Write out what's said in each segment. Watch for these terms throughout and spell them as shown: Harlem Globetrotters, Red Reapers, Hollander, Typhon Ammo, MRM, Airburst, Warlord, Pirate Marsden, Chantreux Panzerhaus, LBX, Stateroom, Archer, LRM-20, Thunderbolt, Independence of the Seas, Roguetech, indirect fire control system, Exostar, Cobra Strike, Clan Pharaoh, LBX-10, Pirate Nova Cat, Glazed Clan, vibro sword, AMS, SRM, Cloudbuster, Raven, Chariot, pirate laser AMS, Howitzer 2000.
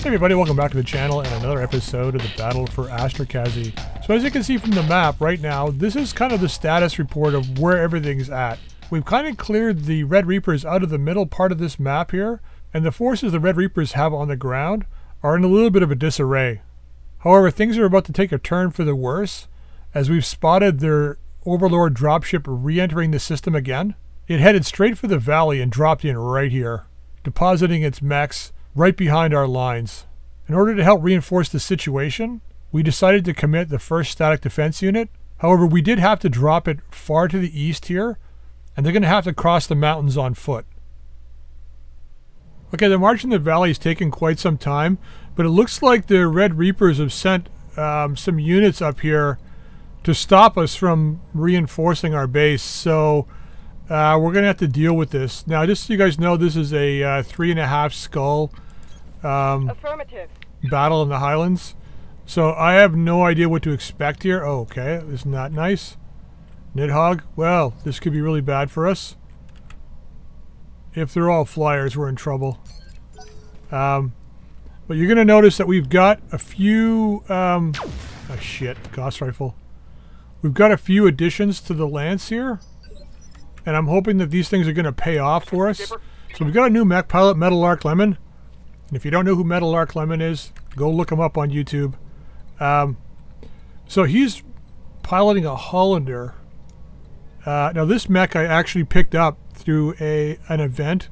Hey everybody, welcome back to the channel and another episode of the Battle for Astrokaszy. So as you can see from the map right now, this is kind of the status report of where everything's at. We've kind of cleared the Red Reapers out of the middle part of this map here, and the forces the Red Reapers have on the ground are in a little bit of a disarray. However, things are about to take a turn for the worse, as we've spotted their Overlord dropship re-entering the system again. It headed straight for the valley and dropped in right here, depositing its mechs right behind our lines. In order to help reinforce the situation, we decided to commit the 1st Static Defense Unit. However, we did have to drop it far to the east here, and they're going to have to cross the mountains on foot. Okay, the march in the valley is taking quite some time, but it looks like the Red Reapers have sent some units up here to stop us from reinforcing our base, so we're going to have to deal with this. Now, just so you guys know, this is a 3.5 skull battle in the highlands. So I have no idea what to expect here. Oh, okay, this is not nice. Nidhogg, well, this could be really bad for us. If they're all flyers, we're in trouble. But you're going to notice that we've got a few... oh shit, Gauss rifle. We've got a few additions to the Lance here. And I'm hoping that these things are going to pay off for us. So we've got a new mech pilot, Metalark Lemon. And if you don't know who Metalark Lemon is, go look him up on YouTube. So he's piloting a Hollander. Now this mech I actually picked up through an event,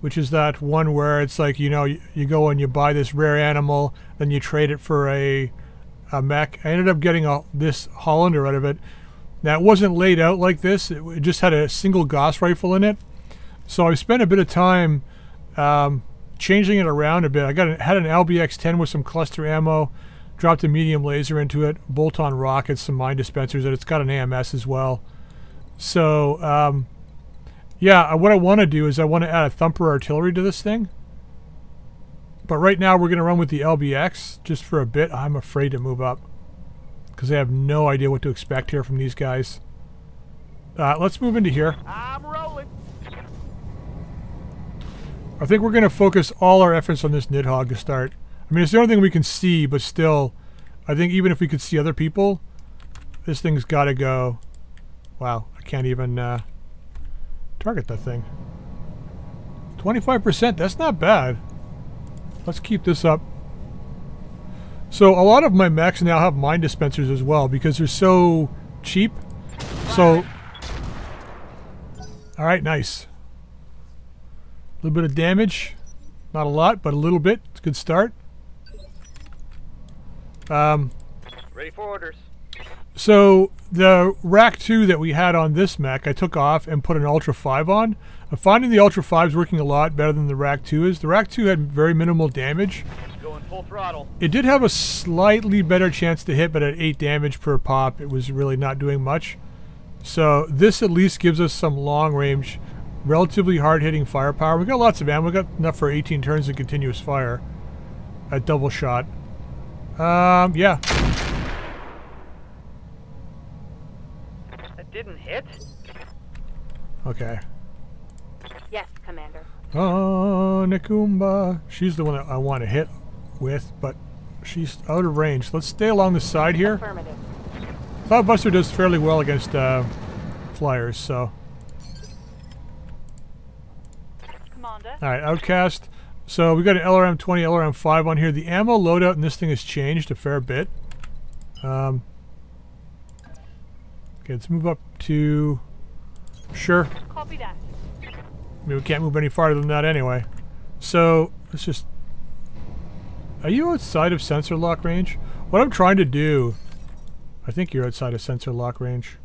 which is that one where it's like, you know, you go and you buy this rare animal, then you trade it for a mech. I ended up getting this Hollander out of it. Now, it wasn't laid out like this. It just had a single Gauss rifle in it. So I spent a bit of time changing it around a bit. I had an LBX-10 with some cluster ammo, dropped a medium laser into it, bolt-on rockets, some mine dispensers, and it's got an AMS as well. So, yeah, what I want to do is I want to add a thumper artillery to this thing. But right now we're going to run with the LBX just for a bit. I'm afraid to move up, because I have no idea what to expect here from these guys. Let's move into here. I'm rolling. I think we're going to focus all our efforts on this Nidhogg to start. I mean, it's the only thing we can see, but still, I think even if we could see other people, this thing's got to go. Wow, I can't even target that thing. 25%, that's not bad. Let's keep this up. So a lot of my mechs now have mine dispensers as well because they're so cheap. So, all right, nice. A little bit of damage, not a lot, but a little bit. It's a good start. Ready for orders. So the Rack 2 that we had on this mech, I took off and put an Ultra 5 on. I'm finding the Ultra 5 is working a lot better than the Rack 2 is. The Rack 2 had very minimal damage. Full throttle. It did have a slightly better chance to hit, but at 8 damage per pop, it was really not doing much. So this at least gives us some long range, relatively hard hitting firepower. We got lots of ammo. We got enough for 18 turns of continuous fire at double shot. Yeah. That didn't hit. Okay. Yes, Commander. Oh, Nakumba. She's the one that I want to hit with, but she's out of range. Let's stay along the side here. Cloudbuster does fairly well against flyers, so. Commander. All right, outcast. So we got an LRM-20, LRM-5 on here. The ammo loadout in this thing has changed a fair bit. Okay, let's move up to. Sure. Copy that. I mean, we can't move any farther than that anyway. So let's just. Are you outside of sensor lock range? What I'm trying to do... I think you're outside of sensor lock range.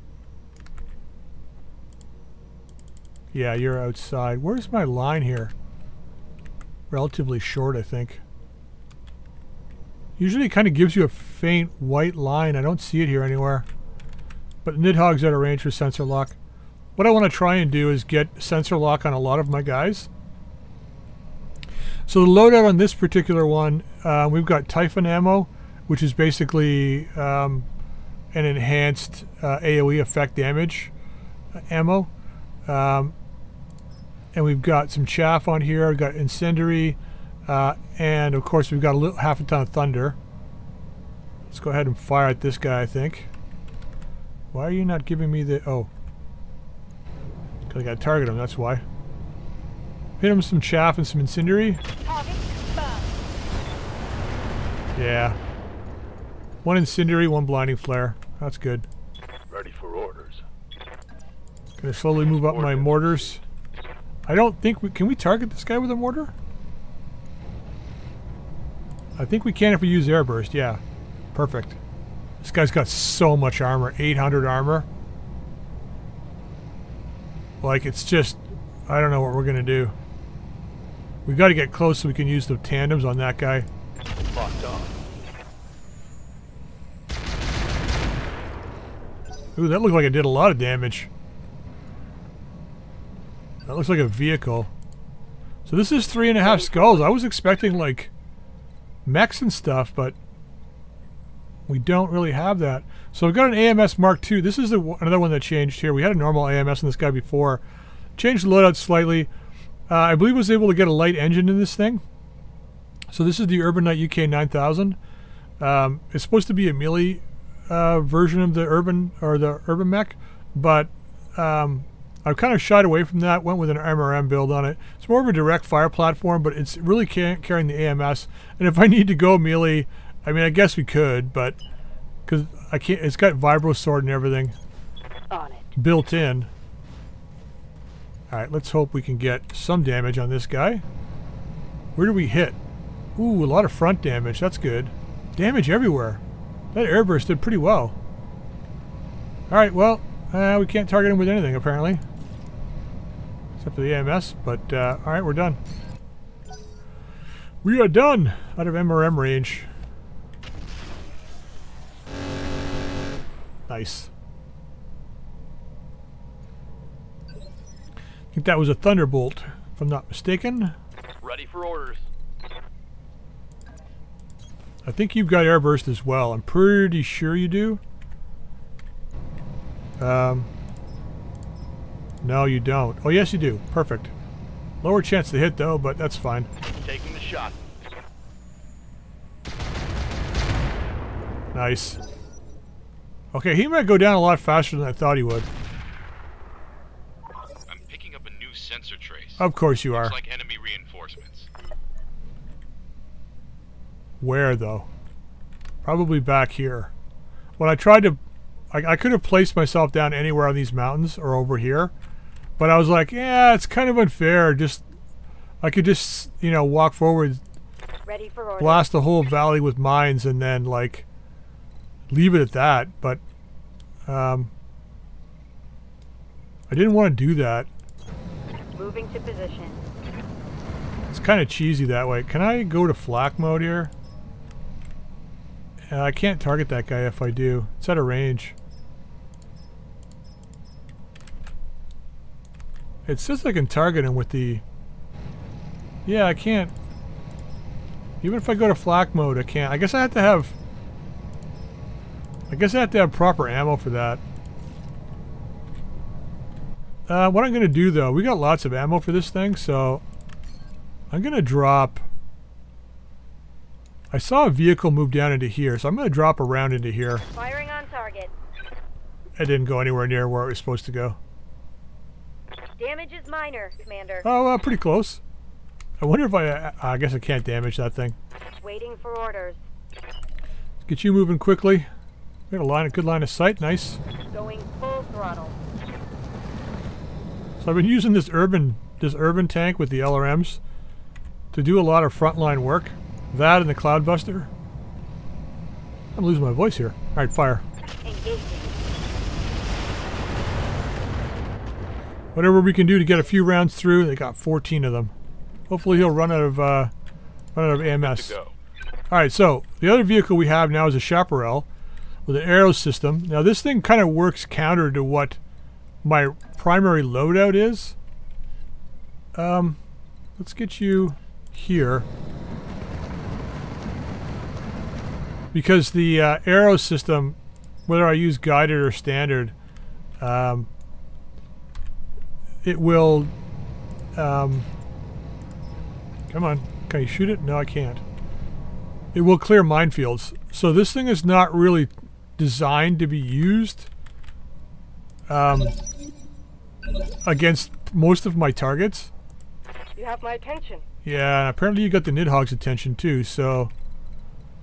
Yeah, you're outside. Where's my line here? Relatively short, I think. Usually it kind of gives you a faint white line. I don't see it here anywhere. But Nidhogg's out of range for sensor lock. What I want to try and do is get sensor lock on a lot of my guys. So the loadout on this particular one, we've got Typhon Ammo, which is basically an enhanced AoE effect damage ammo. And we've got some chaff on here. We've got incendiary, And of course we've got a little half a ton of thunder. Let's go ahead and fire at this guy, I think. Why are you not giving me the... oh. Because I got to target him, that's why. Hit him with some chaff and some incendiary. Yeah. One incendiary, one blinding flare. That's good. Ready for orders. Gonna slowly move up my mortars. I don't think we... can we target this guy with a mortar? I think we can if we use airburst, yeah. Perfect. This guy's got so much armor. 800 armor. Like, it's just... I don't know what we're going to do. We've got to get close so we can use the tandems on that guy. Locked off. Ooh, that looked like it did a lot of damage. That looks like a vehicle. So this is 3.5 skulls. I was expecting, like, mechs and stuff, but we don't really have that. So we've got an AMS Mark II. This is another one that changed here. We had a normal AMS in this guy before. Changed the loadout slightly. I believe I was able to get a light engine in this thing. So this is the Urban Knight UK 9000. It's supposed to be a melee version of the urban mech, but I've kind of shied away from that. Went with an MRM build on it. It's more of a direct fire platform, but it's really carrying the AMS. And if I need to go melee, I mean, I guess we could, but because I can't, it's got vibro sword and everything on it. Built in. All right, let's hope we can get some damage on this guy. Where do we hit? Ooh, a lot of front damage. That's good. Damage everywhere. That airburst did pretty well. All right, well, we can't target him with anything apparently, except for the AMS. But all right, we're done. We are done out of MRM range. Nice. I think that was a Thunderbolt, if I'm not mistaken. Ready for orders. I think you've got airburst as well. I'm pretty sure you do. No, you don't. Oh, yes, you do. Perfect. Lower chance to hit, though, but that's fine. Taking the shot. Nice. Okay, he might go down a lot faster than I thought he would. I'm picking up a new sensor trace. Of course you are. Looks like enemy reinforcements. Where though? Probably back here. When I tried to, I could have placed myself down anywhere on these mountains or over here, but I was like, yeah, it's kind of unfair. Just, I could just, you know, walk forward, ready for order. Blast the whole valley with mines, and then like. Leave it at that, but I didn't want to do that. Moving to position. It's kind of cheesy that way. Can I go to flak mode here? I can't target that guy if I do. It's out of range. It says I can target him with the... yeah, I can't. Even if I go to flak mode, I can't. I guess I have to have... I guess I have to have proper ammo for that. What I'm going to do though, we got lots of ammo for this thing, so I'm going to drop... I saw a vehicle move down into here, so I'm going to drop a round into here. Firing on target. It didn't go anywhere near where it was supposed to go. Damage is minor, Commander. Oh, pretty close. I wonder if I guess I can't damage that thing. Waiting for orders. Let's get you moving quickly. We got a good line of sight, nice. Going full throttle. So I've been using this urban tank with the LRMs to do a lot of frontline work. That and the Cloudbuster. I'm losing my voice here. All right, fire. Engaging. Whatever we can do to get a few rounds through. They got 14 of them. Hopefully he'll run out of AMS. All right, so the other vehicle we have now is a Chaparral. With an aero system. Now this thing kind of works counter to what my primary loadout is. Let's get you here. Because the aero system, whether I use guided or standard, it will... come on, Can I shoot it? No, I can't. It will clear minefields. So this thing is not really designed to be used against most of my targets. You have my attention. Yeah, apparently you got the Nidhogg's attention too, so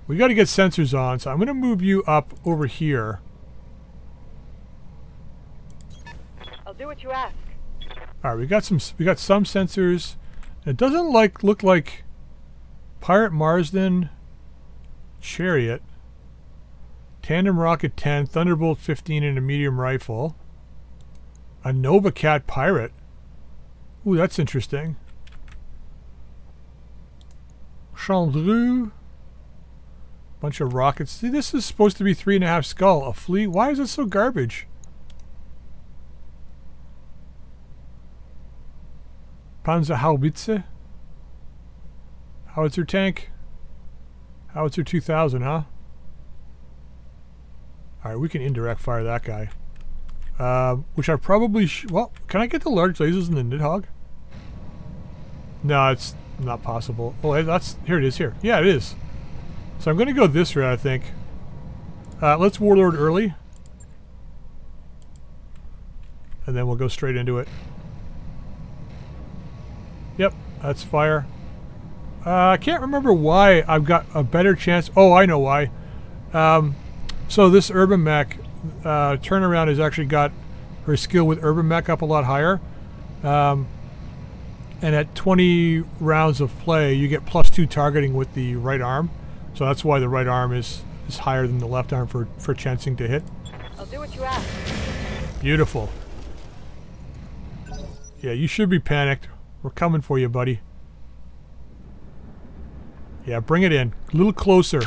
we got to get sensors on. So I'm going to move you up over here. I'll do what you ask. All right, we got some sensors. It doesn't look like Pirate Marsden, Chariot, Tandem Rocket 10, Thunderbolt 15, and a medium rifle. A Nova Cat Pirate. Ooh, that's interesting. Chandru. Bunch of rockets. See, this is supposed to be 3.5 skull. A Flea. Why is it so garbage? Panzer Howitzer. Howitzer tank. Howitzer 2000, huh? Alright, we can indirect fire that guy. Which I probably well, can I get the large lasers in the Nidhogg? No, it's not possible. Oh, that's... Here it is, here. Yeah, it is. So I'm going to go this route, I think. Let's Warlord early. And then we'll go straight into it. Yep, that's fire. I can't remember why I've got a better chance... Oh, I know why. So this Urban Mech... turnaround has actually got her skill with Urban Mech up a lot higher, and at 20 rounds of play you get +2 targeting with the right arm, so that's why the right arm is higher than the left arm for chancing to hit. I'll do what you ask. Beautiful. Yeah, you should be panicked. We're coming for you, buddy. Yeah, bring it in a little closer.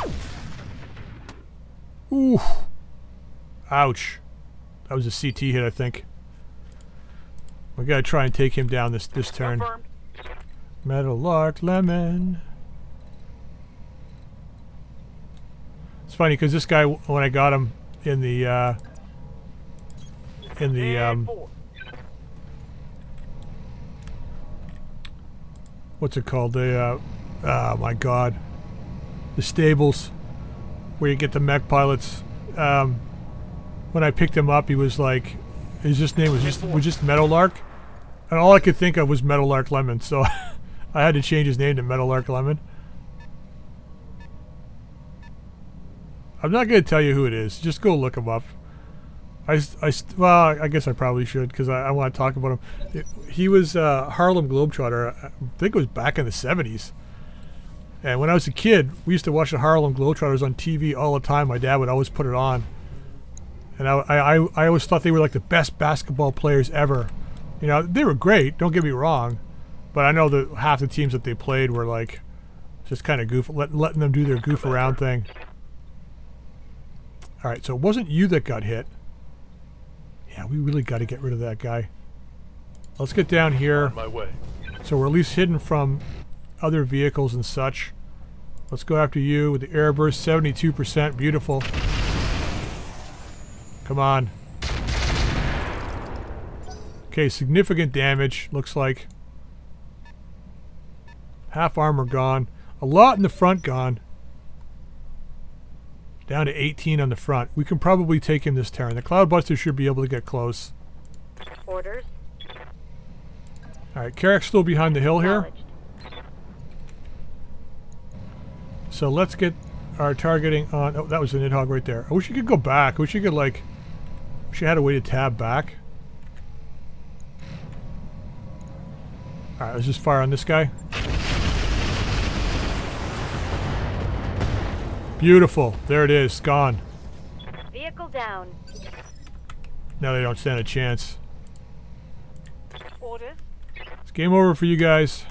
Ooh. Ouch. That was a CT hit, I think. We gotta try and take him down this turn. Metalark Lemon. It's funny because this guy, when I got him in the what's it called? The oh my god, the stables where you get the mech pilots. When I picked him up, he was like, his just name was just Metalark, and all I could think of was Metalark Lemon, so I had to change his name to Metalark Lemon. I'm not going to tell you who it is. Just go look him up. Well, I guess I probably should because I want to talk about him. He was a Harlem Globetrotter. I think it was back in the 70s. And when I was a kid, we used to watch the Harlem Globetrotters on TV all the time. My dad would always put it on. And I always thought they were like the best basketball players ever. You know, they were great, don't get me wrong. But I know that half the teams that they played were like just kind of goof, letting them do their goof around thing. Alright, so it wasn't you that got hit. Yeah, we really got to get rid of that guy. Let's get down here. My way. So we're at least hidden from other vehicles and such. Let's go after you with the Airburst, 72%, beautiful. Come on. Okay, significant damage, looks like. Half armor gone. A lot in the front gone. Down to 18 on the front. We can probably take him this turn. The Cloudbuster should be able to get close. Orders. Alright, Carrick's still behind the hill here. So let's get our targeting on... Oh, that was the Nidhogg right there. I wish you could go back. I wish you could, like... She had a way to tab back. Alright, let's just fire on this guy. Beautiful. There it is. Gone. Vehicle down. Now they don't stand a chance. Order. It's game over for you guys.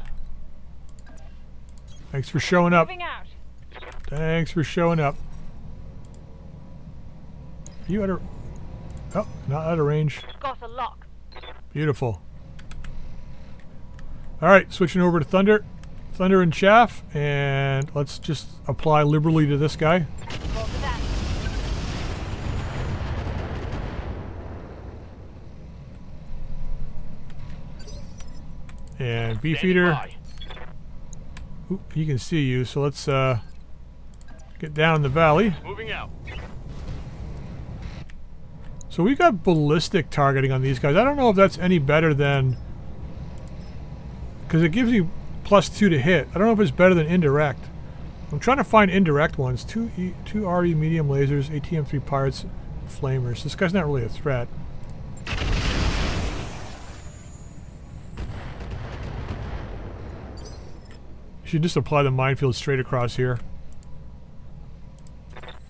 Thanks for showing up. Thanks for showing up. Are you out of... Oh, not out of range. Got a lock. Beautiful. Alright, switching over to Thunder. Thunder and Chaff. And let's just apply liberally to this guy. And Beefeater. Oop, he can see you, so let's get down in the valley. Moving out. So we got ballistic targeting on these guys. I don't know if that's any better than... because it gives you +2 to hit. I don't know if it's better than indirect. I'm trying to find indirect ones. Two RE medium lasers, ATM-3 pirates, flamers. This guy's not really a threat. Should just apply the minefield straight across here.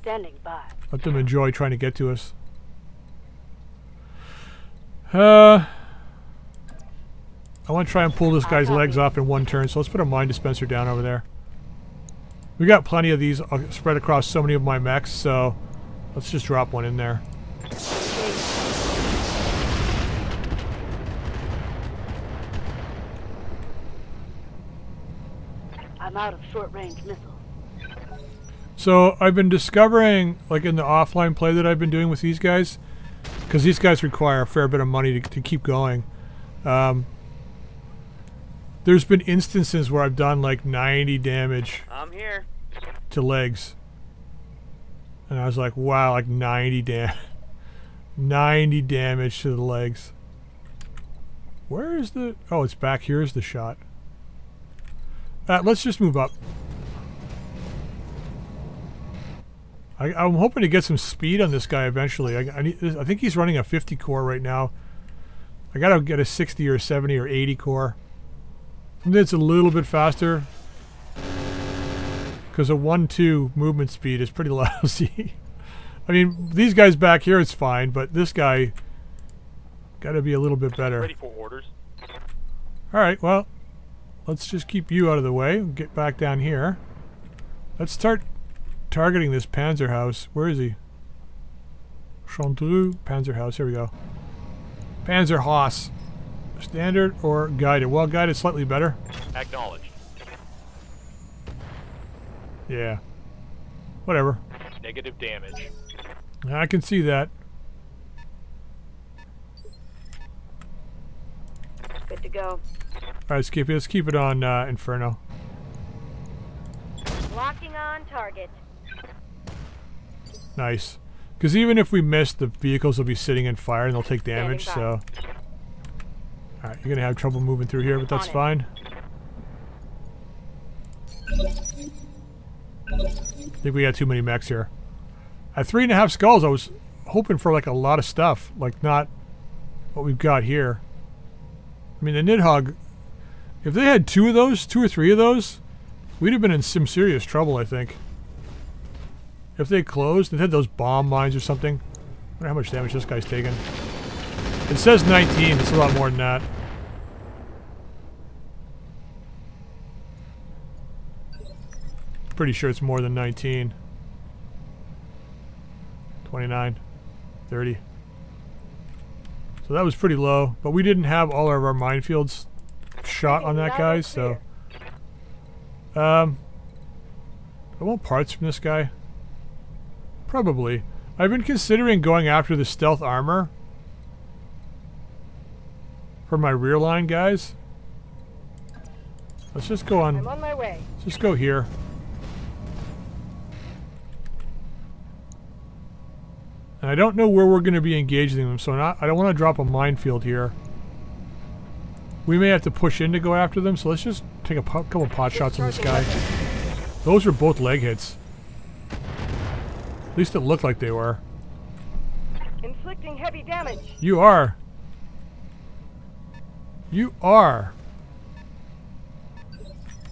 Standing by. Let them enjoy trying to get to us. I want to try and pull this guy's legs off in one turn, so let's put a mine dispenser down over there. We got plenty of these spread across so many of my mechs, so let's just drop one in there. I'm out of short-range missiles. So I've been discovering, like in the offline play that I've been doing with these guys, because these guys require a fair bit of money to keep going. There's been instances where I've done like 90 damage to legs. And I was like, wow, like 90 damage to the legs. Where is the... oh, it's back. Here's the shot. Let's just move up. I'm hoping to get some speed on this guy eventually. I think he's running a 50 core right now. I gotta get a 60 or 70 or 80 core. It's a little bit faster because a 1-2 movement speed is pretty lousy. I mean, these guys back here it's fine, but this guy gotta be a little bit better. Ready for orders. All right, well, let's just keep you out of the way and get back down here. Let's start targeting this Panzerhaus. Where is he? Chantreux Panzerhaus. Here we go. Panzerhaus. Standard or guided? Well, guided slightly better. Acknowledged. Yeah. Whatever. Negative damage. I can see that. Good to go. Alright, Skippy, let's keep it on Inferno. Locking on target. Nice. Because even if we miss, the vehicles will be sitting in fire and they'll take damage, so... alright, you're gonna have trouble moving through here, but that's fine. I think we got too many mechs here. At 3.5 skulls, I was hoping for like a lot of stuff, like not what we've got here. I mean, the Nidhogg, if they had two of those, 2 or 3 of those, we'd have been in some serious trouble, I think. If they closed, they had those bomb mines or something. I wonder how much damage this guy's taken. It says 19, it's a lot more than that. Pretty sure it's more than 19. 29, 30. So that was pretty low, but we didn't have all of our minefields shot on that guy, so... I want parts from this guy. Probably. I've been considering going after the stealth armor for my rear line guys. Let's just go on. I'm on my way. Let's just go here. And I don't know where we're going to be engaging them, so I don't want to drop a minefield here. We may have to push in to go after them, so let's just take a couple pot shots on this guy. Those are both leg hits. At least it looked like they were. Inflicting heavy damage. You are. You are.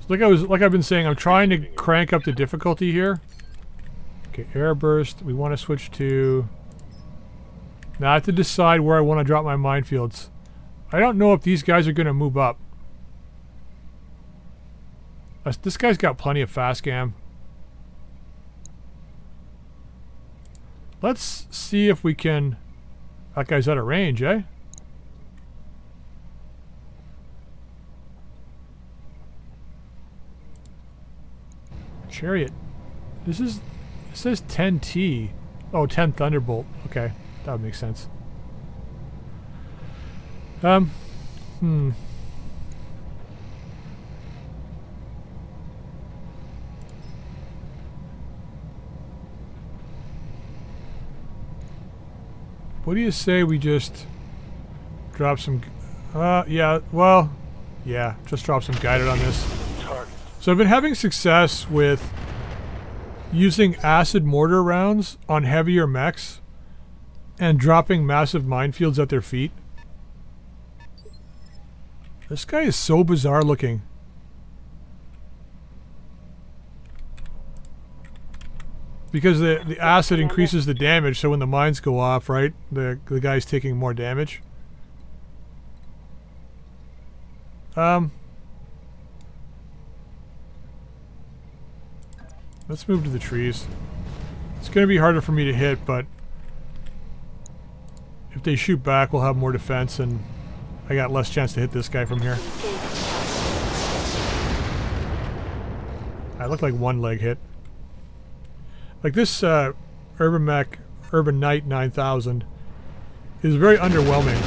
Like I've been saying, I'm trying to crank up the difficulty here. Okay, airburst. We want to switch to... now I have to decide where I want to drop my minefields. I don't know if these guys are going to move up. This guy's got plenty of FASCAM. Let's see if we can... that guy's out of range, eh? Chariot. This is... it says 10T. Oh, 10 Thunderbolt. Okay, that would make sense. What do you say we just drop some... just drop some guided on this. So I've been having success with using acid mortar rounds on heavier mechs and dropping massive minefields at their feet. This guy is so bizarre looking. Because the acid increases the damage, so when the mines go off, right, the guy's taking more damage. Let's move to the trees. It's going to be harder for me to hit, but if they shoot back, we'll have more defense, and I got less chance to hit this guy from here. I look like one leg hit. Like this Urban Knight 9000 is very underwhelming.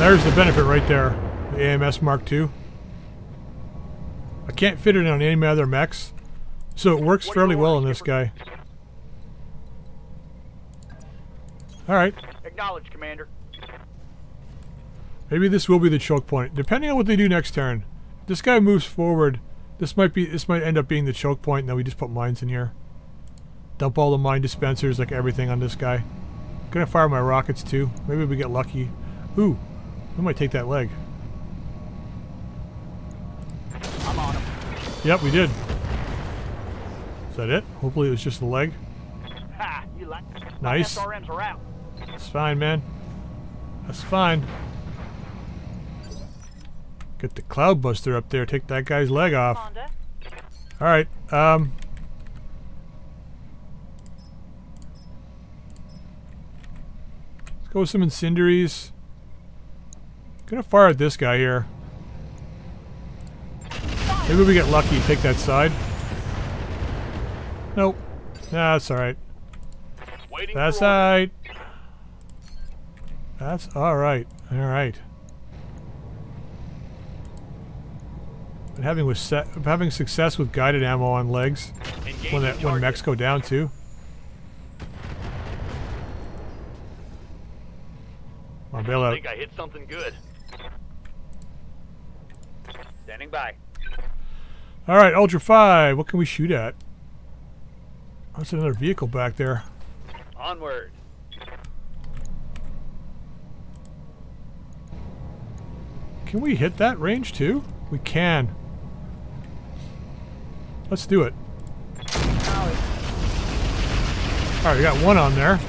There's the benefit right there, the AMS Mark II. I can't fit it on any other mechs, so it works fairly well on this guy. Alright. Acknowledge, Commander. Maybe this will be the choke point, depending on what they do next turn. If this guy moves forward, this might end up being the choke point, and then we just put mines in here. Dump all the mine dispensers, like everything on this guy. Gonna fire my rockets too. Maybe we get lucky. Ooh, I might take that leg. I'm on him. Yep, we did. Is that it? Hopefully it was just the leg. Ha, you like it. Nice. SRMs are out. That's fine, man. That's fine. Get the Cloudbuster up there. Take that guy's leg off. Alright, let's go with some incendiaries. Gonna fire at this guy here. Maybe we get lucky and take that side. Nope. Nah, that's alright. That's alright. That's alright. Alright. And having success with guided ammo on legs when mechs go down too. My bailout. I think I hit something good. Standing by. All right, Ultra 5. What can we shoot at? That's another vehicle back there. Onward. Can we hit that range too? We can. Let's do it. All right, we got one on there.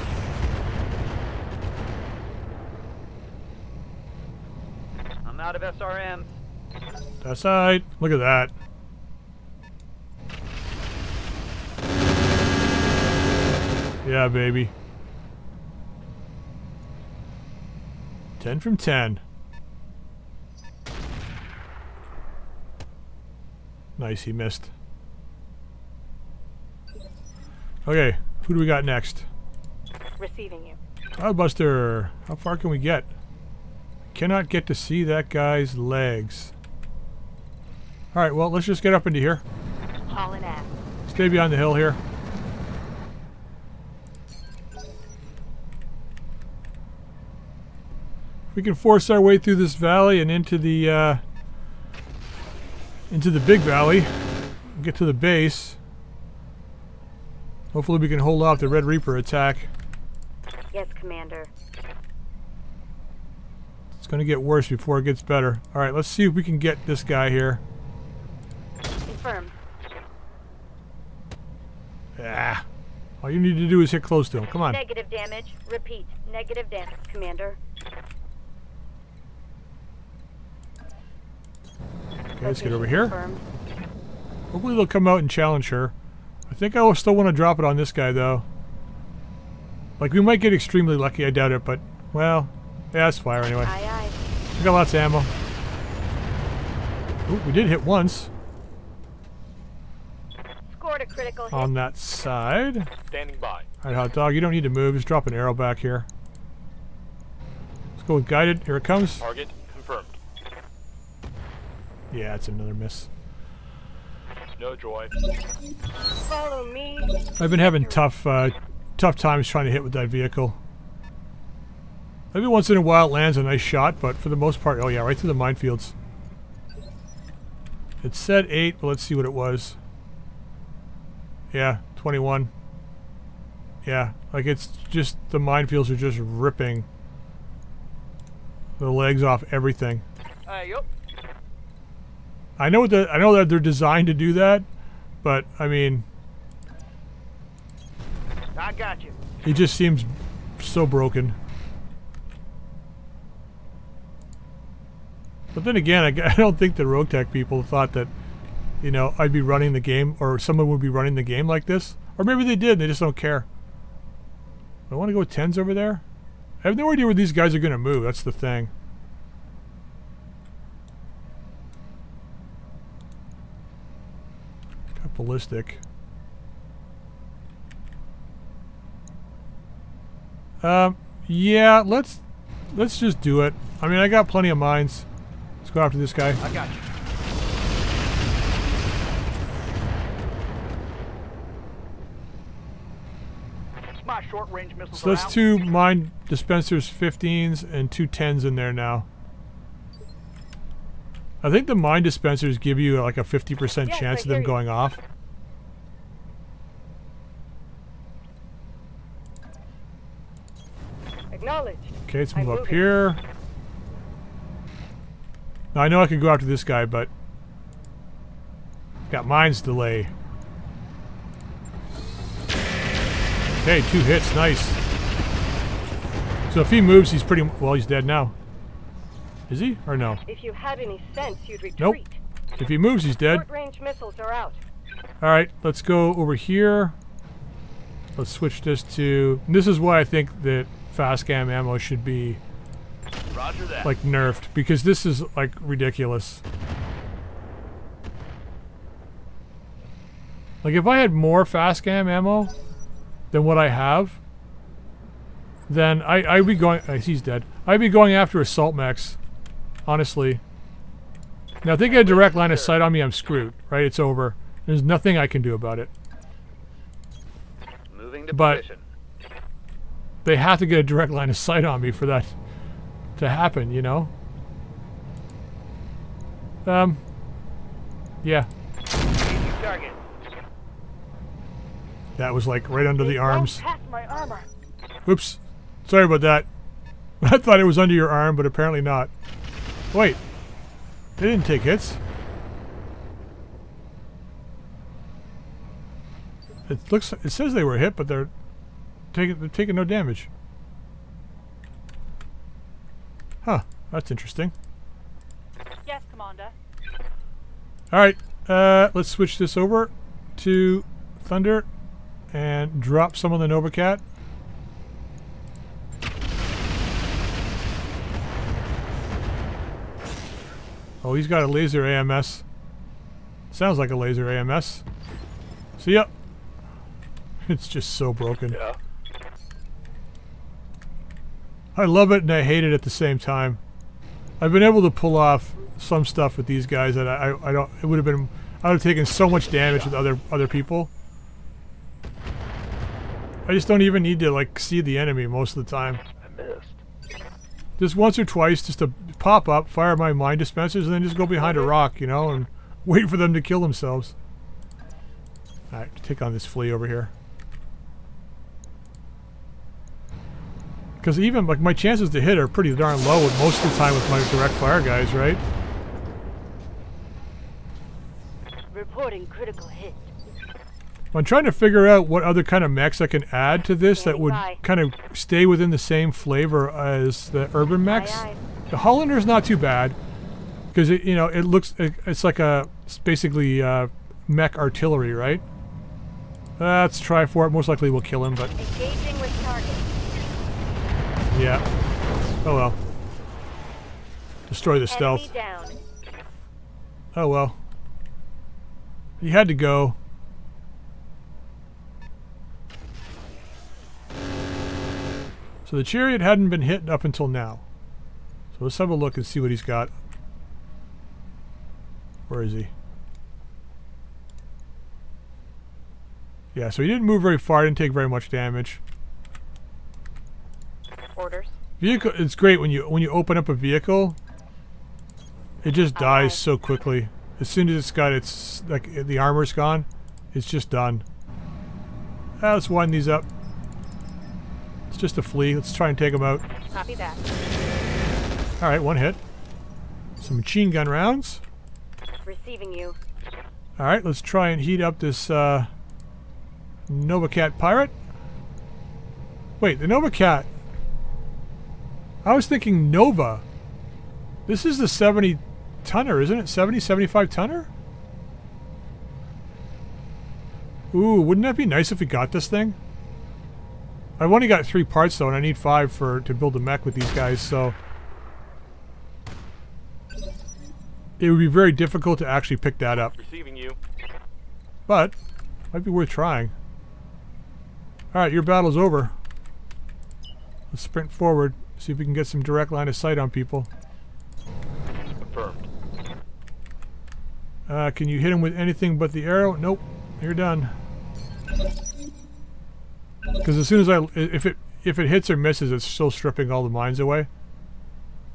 I'm out of SRM. That's all right. Look at that. Yeah, baby. 10 from 10. Nice, he missed. Okay, who do we got next? Receiving you. Cloudbuster. How far can we get? Cannot get to see that guy's legs. All right, well, let's just get up into here. Hauling ass. Stay behind the hill here. We can force our way through this valley and into the big valley. Get to the base. Hopefully we can hold off the Red Reaper attack. Yes, Commander. It's going to get worse before it gets better. All right, let's see if we can get this guy here. Confirmed. Ah. All you need to do is hit close to him. Come on. Negative damage. Repeat. Negative damage, Commander. Okay, let's get over here. Hopefully they'll come out and challenge her. I think I will still want to drop it on this guy, though. Like, we might get extremely lucky. I doubt it, but, well, yeah, it's fire anyway. We got lots of ammo. Ooh, we did hit once. Scored a critical hit. On that side. Standing by. All right, Hot Dog, you don't need to move. Just drop an arrow back here. Let's go with guided. Here it comes. Target confirmed. Yeah, it's another miss. No joy. Follow me. I've been having tough tough times trying to hit with that vehicle. Maybe once in a while it lands a nice shot, but for the most part, oh yeah, right through the minefields. It said 8, but let's see what it was. Yeah, 21. Yeah, like it's just, the minefields are just ripping the legs off everything. Yep. I know that they're designed to do that, but I mean, I got you. It just seems so broken. But then again, I don't think the Rogue Tech people thought that, you know, I'd be running the game, or someone would be running the game like this. Or maybe they did, they just don't care. I want to go with 10s over there. I have no idea where these guys are going to move, that's the thing. Got ballistic. Yeah, let's just do it. I mean, I got plenty of mines. Let's go after this guy. I got you. Short-range missiles. So that's 2 mine dispensers, 15s, and 2 10s in there now. I think the mine dispensers give you like a 50% chance of them going off. Acknowledge. Okay, let's move up here. Now I know I can go after this guy, but got mines delay. Okay, 2 hits, nice. So if he moves, he's pretty well. He's dead now. Is he or no? If you had any sense, you'd retreat. Nope. If he moves, he's dead. Short-range missiles are out. All right, let's go over here. Let's switch this to. This is why I think that FASCAM ammo should be like nerfed, because this is like ridiculous. Like if I had more FASCAM ammo than what I have, then I'd be going, he's dead. I'd be going after assault mechs, honestly. Now if they get a direct line of sight on me, I'm screwed, right? It's over. There's nothing I can do about it. Moving to position. They have to get a direct line of sight on me for that to happen, you know? Yeah. That was like right under the arms. Oops. Sorry about that. I thought it was under your arm, but apparently not. Wait. They didn't take hits. It looks, it says they were hit, but they're taking no damage. Huh, that's interesting. Yes, Commander. All right. Let's switch this over to Thunder and drop some on the Nova Cat. Oh, he's got a laser AMS. Sounds like a laser AMS. So, yep. It's just so broken. Yeah. I love it and I hate it at the same time. I've been able to pull off some stuff with these guys that I don't. It would have been. I would have taken so much damage with other people. I just don't even need to like see the enemy most of the time. I missed. Just once or twice, just to pop up, fire my mine dispensers, and then just go behind a rock, you know, and wait for them to kill themselves. All right, take on this flea over here. Because even like my chances to hit are pretty darn low most of the time with my direct fire guys, right? Reporting critical hit. I'm trying to figure out what other kind of mechs I can add to this that would kind of stay within the same flavor as the urban mechs. The Hollander's not too bad because it, you know, it looks, it's like a, it's basically mech artillery, right? Let's try for it. Most likely we'll kill him, but engaging with target. Yeah. Oh well. Destroy the stealth. Oh well. He had to go. So the Chariot hadn't been hit up until now. So let's have a look and see what he's got. Where is he? Yeah, so he didn't move very far, didn't take very much damage. Vehicle, it's great when you open up a vehicle, it just dies so quickly. As soon as it's got its, like, the armor's gone, it's just done. Let's wind these up. It's just a flea. Let's try and take them out. Copy that. Alright, one hit. Some machine gun rounds. Receiving you. Alright, let's try and heat up this Nova Cat pirate. Wait, the Nova Cat. I was thinking Nova. This is the 70-tonner, isn't it? 70, 75-tonner? Ooh, wouldn't that be nice if we got this thing? I've only got 3 parts though, and I need 5 to build a mech with these guys, so... It would be very difficult to actually pick that up. Receiving you. But, might be worth trying. Alright, your battle's over. Let's sprint forward, see if we can get some direct line of sight on people. Affirmed. Can you hit him with anything but the arrow? Nope. You're done. Because as soon as if it hits or misses, it's still stripping all the mines away.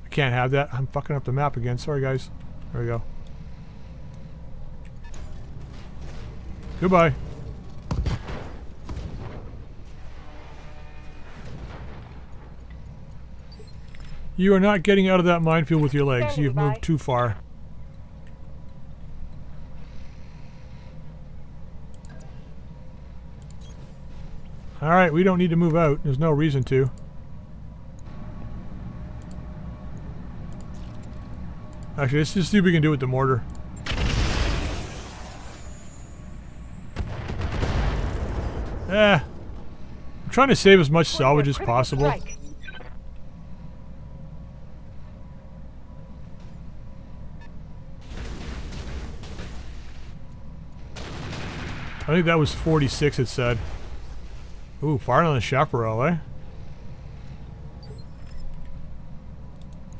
I can't have that. I'm fucking up the map again. Sorry, guys. There we go. Goodbye. You are not getting out of that minefield with your legs. You've moved too far. Alright, we don't need to move out. There's no reason to. Actually, let's just see what we can do with the mortar. I'm trying to save as much salvage as possible. I think that was 46, it said. Ooh, firing on the Chaparral, eh?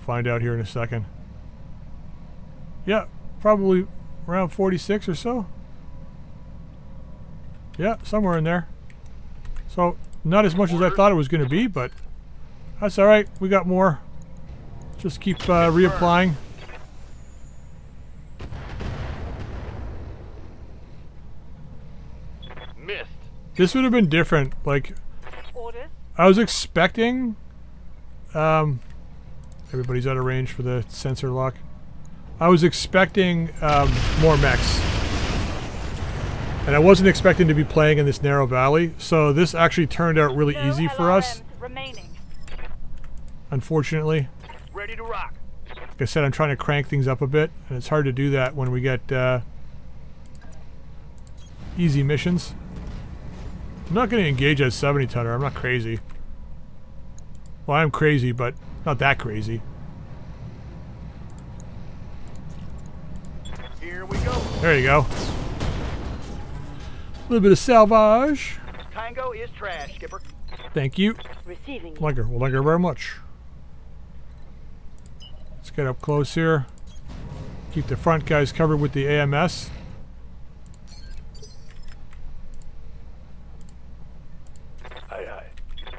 Find out here in a second. Yeah, probably around 46 or so. Yeah, somewhere in there. So, not as much as I thought it was going to be, but... That's alright, we got more. Just keep reapplying. This would have been different, like, I was expecting, everybody's out of range for the sensor lock. I was expecting more mechs, and I wasn't expecting to be playing in this narrow valley, so this actually turned out really easy for us, unfortunately. Ready to rock. Like I said, I'm trying to crank things up a bit, and it's hard to do that when we get easy missions. I'm not going to engage that 70-tonner. I'm not crazy. Well, I'm crazy, but not that crazy. Here we go. There you go. A little bit of salvage. Tango is trash, Skipper. Thank you. Receiving. Like her very much. Let's get up close here. Keep the front guys covered with the AMS.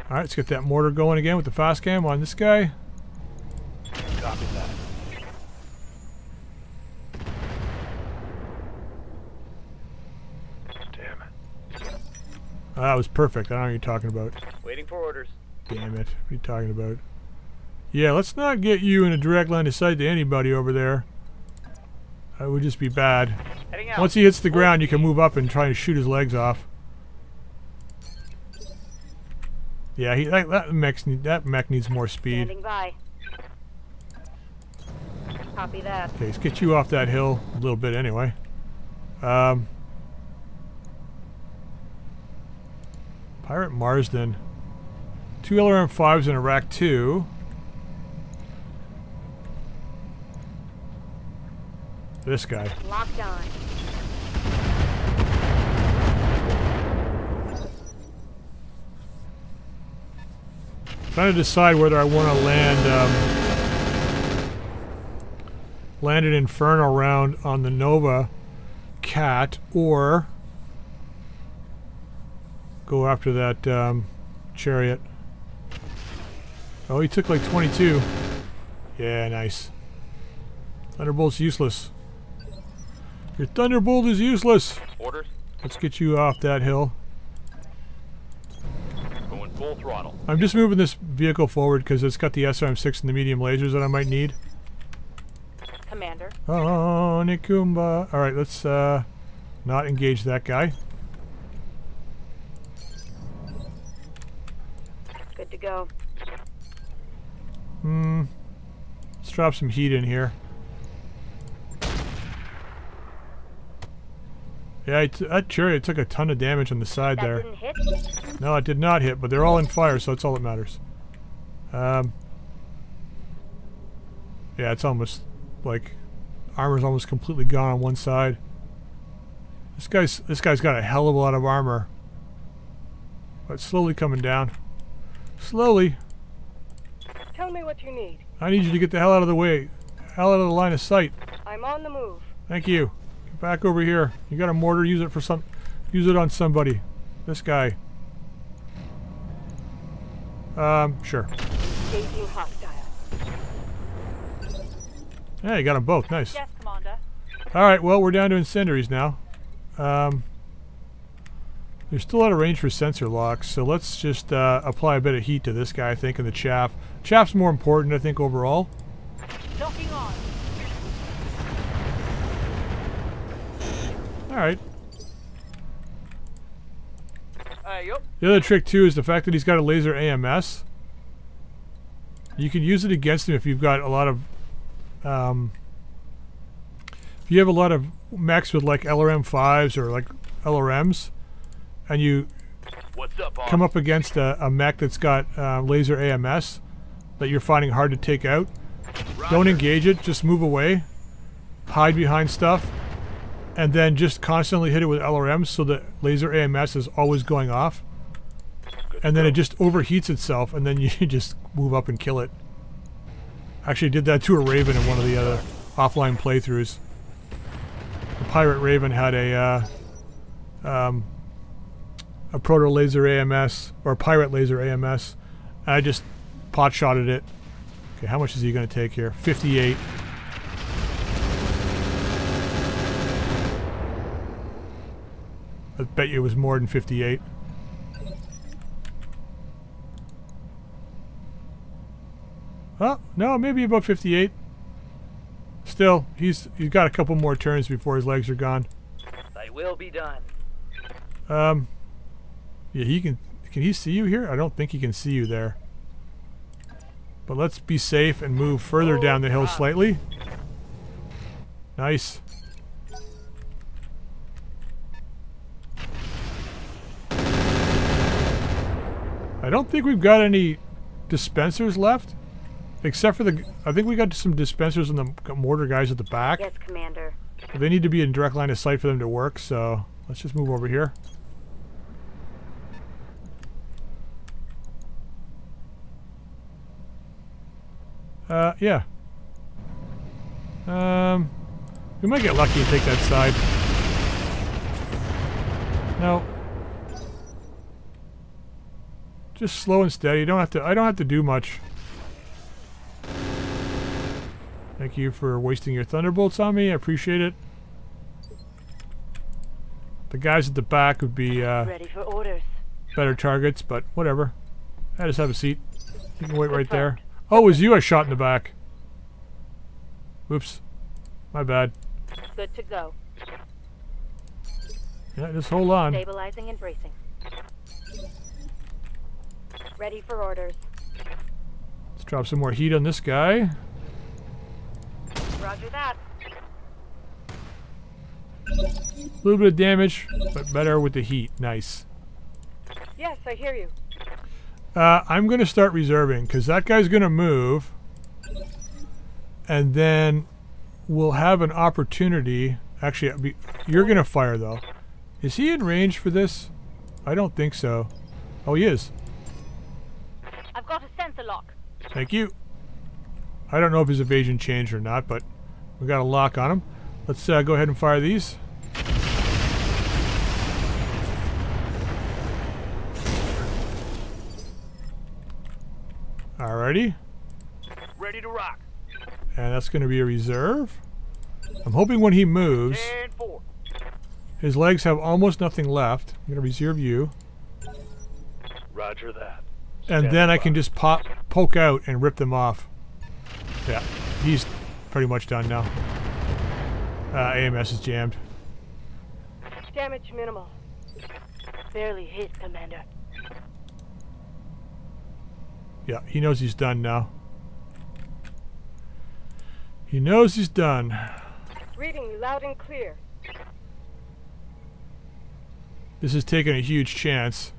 Alright, let's get that mortar going again with the FASCAM on this guy. Copy that. Damn it. That was perfect. I don't know what you're talking about. Waiting for orders. Damn it. What are you talking about? Yeah, let's not get you in a direct line of sight to anybody over there. That would just be bad. Once he hits the ground, you can move up and try and shoot his legs off. Yeah, that mech needs more speed. Standing by. Copy that. Okay, let's get you off that hill a little bit anyway. Pirate Marsden. 2 LRM-5s and a Rack 2. This guy. Locked on. Trying to decide whether I want to land an Inferno round on the Nova Cat or go after that Chariot. Oh, he took like 22. Yeah, nice. Thunderbolt's useless. Your Thunderbolt is useless. Orders. Let's get you off that hill. Going full throttle. I'm just moving this vehicle forward because it's got the SRM-6 and the medium lasers that I might need. Commander. Oh, Nikumba. All right, let's not engage that guy. Good to go. Let's drop some heat in here. Yeah, that chariot took a ton of damage on the side there. Didn't hit? No, it did not hit, but they're all in fire, so that's all that matters. Yeah, it's almost like armor's almost completely gone on one side. This guy's got a hell of a lot of armor, but slowly coming down. Slowly. Tell me what you need. I need you to get the hell out of the way, hell out of the line of sight. I'm on the move. Thank you. Back over here. You got a mortar? Use it for some. Use it on somebody. This guy. Sure. Yeah, you got them both. Nice. Yes, Commander. All right. Well, we're down to incendiaries now. They're still out of range for sensor locks, so let's just apply a bit of heat to this guy. I think in the chaff. Chaff's more important, I think, overall. Knocking on. Alright. Yep. The other trick too is the fact that he's got a laser AMS. You can use it against him if you've got a lot of if you have a lot of mechs with like LRM-5s or like LRMs and you come up against a mech that's got laser AMS that you're finding hard to take out. Roger. Don't engage it, just move away. Hide behind stuff. And then just constantly hit it with LRMs so the laser AMS is always going off. And then it just overheats itself and then you just move up and kill it. Actually did that to a Raven in one of the other offline playthroughs. The Pirate Raven had a proto laser AMS, or a pirate laser AMS. And I just pot-shotted it. Okay, how much is he going to take here? 58. I bet you it was more than 58. Oh, no, maybe about 58. Still, he's got a couple more turns before his legs are gone. They will be done. Yeah, he can he see you here? I don't think he can see you there. But let's be safe and move further down the hill slightly. Nice. I don't think we've got any dispensers left, except for the. I think we got some dispensers and the mortar guys at the back. Yes, Commander. But they need to be in direct line of sight for them to work, so let's just move over here. Yeah. We might get lucky and take that side. No. Just slow and steady. You don't have to. I don't have to do much. Thank you for wasting your Thunderbolts on me. I appreciate it. The guys at the back would be ready for orders. Better targets, but whatever. I just have a seat. You can wait right there. Oh, it was you I shot in the back. Whoops. My bad. Good to go. Yeah, just hold on. Stabilizing and bracing. Ready for orders. Let's drop some more heat on this guy. Roger that. A little bit of damage, but better with the heat. Nice. Yes, I hear you. I'm going to start reserving because that guy's going to move. And then we'll have an opportunity. Actually, you're going to fire though. Is he in range for this? I don't think so. Oh, he is. I've got a sensor lock. Thank you. I don't know if his evasion changed or not, but we got a lock on him. Let's go ahead and fire these. All Alrighty. Ready to rock. And that's going to be a reserve. I'm hoping when he moves, his legs have almost nothing left. I'm going to reserve you. Roger that. And then I can just poke out and rip them off. Yeah, he's pretty much done now. AMS is jammed. Damage minimal. Barely hit, Commander. Yeah, he knows he's done now. He knows he's done. Reading you loud and clear. This is taking a huge chance.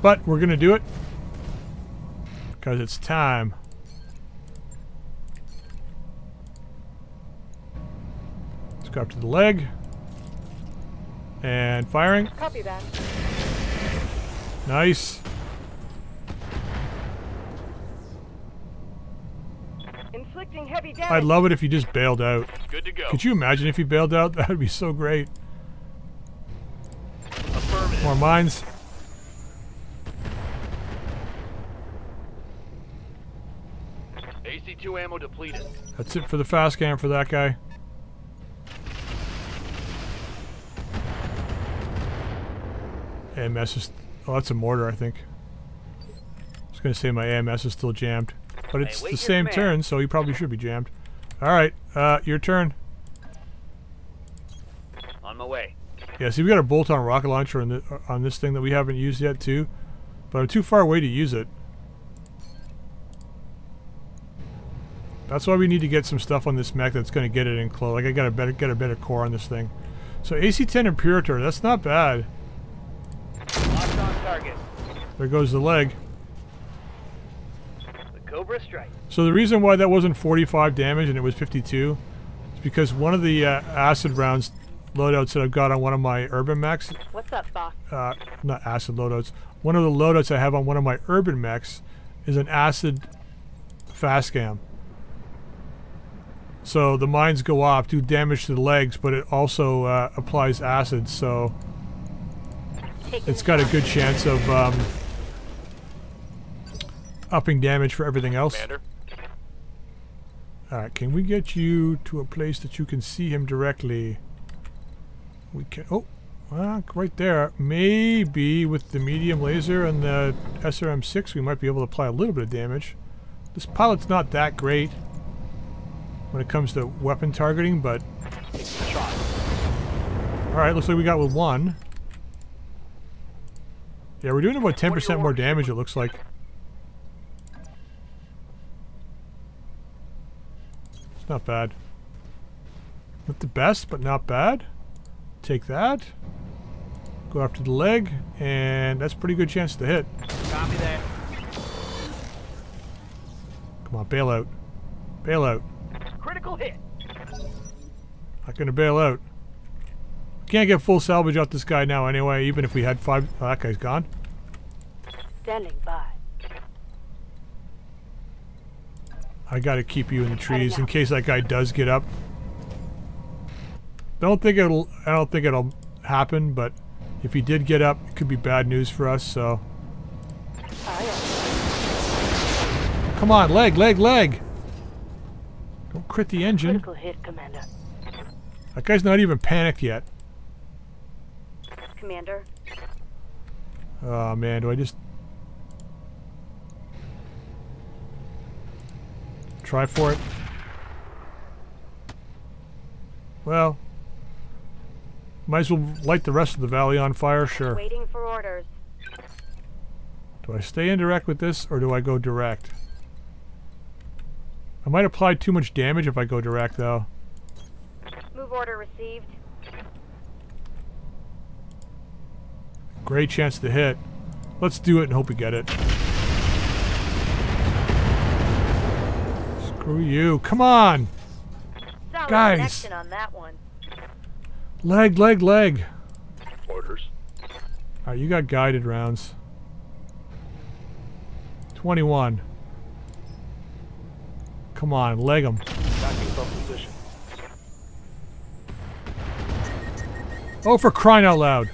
But we're gonna do it. Because it's time. Let's go up to the leg. And firing. Copy that. Nice. Inflicting heavy damage. I'd love it if you just bailed out. Good to go. Could you imagine if you bailed out? That would be so great. Affirmative. More mines. AC2 ammo depleted. That's it for the FASCAM for that guy. AMS is... Oh, that's a mortar, I think. I was going to say my AMS is still jammed. But it's the same turn, so he probably should be jammed. Alright, your turn. On my way. Yeah, see, we got a bolt-on rocket launcher on this thing that we haven't used yet, too. But I'm too far away to use it. That's why we need to get some stuff on this mech that's going to get it in close. Like, I got to get a better core on this thing. So, AC-10 Imperator, that's not bad. Locked on target. There goes the leg. The Cobra Strike. So the reason why that wasn't 45 damage and it was 52 is because one of the acid rounds loadouts that I've got on one of my urban mechs. What's up, Doc? Not acid loadouts. One of the loadouts I have on one of my urban mechs is an acid FASCAM. So the mines go off, do damage to the legs, but it also applies acid, so it's got a good chance of upping damage for everything else. Alright, can we get you to a place that you can see him directly? We can. Oh, right there. Maybe with the medium laser and the SRM-6 we might be able to apply a little bit of damage. This pilot's not that great when it comes to weapon targeting, but... Alright, looks like we got with one. Yeah, we're doing about 10% more damage, it looks like. It's not bad. Not the best, but not bad. Take that. Go after the leg, and that's a pretty good chance to hit. Copy that. Come on, bail out. Bail out. Critical hit. Not gonna bail out. Can't get full salvage off this guy now anyway, even if we had five... Oh, that guy's gone. Standing by. I gotta keep you in the trees in case that guy does get up. I don't think it'll happen, but if he did get up, it could be bad news for us, so... Come on, leg, leg, leg! Don't crit the engine. Hit, Commander. That guy's not even panicked yet. Commander. Oh man, do I just try for it? Well, might as well light the rest of the valley on fire, sure. Waiting for orders. Do I stay indirect with this or do I go direct? I might apply too much damage if I go direct though. Move order received. Great chance to hit. Let's do it and hope we get it. Screw you. Come on! Solid guys! On that one. Leg, leg, leg! Orders. Alright, you got guided rounds. 21. Come on, leg him. Oh, for crying out loud!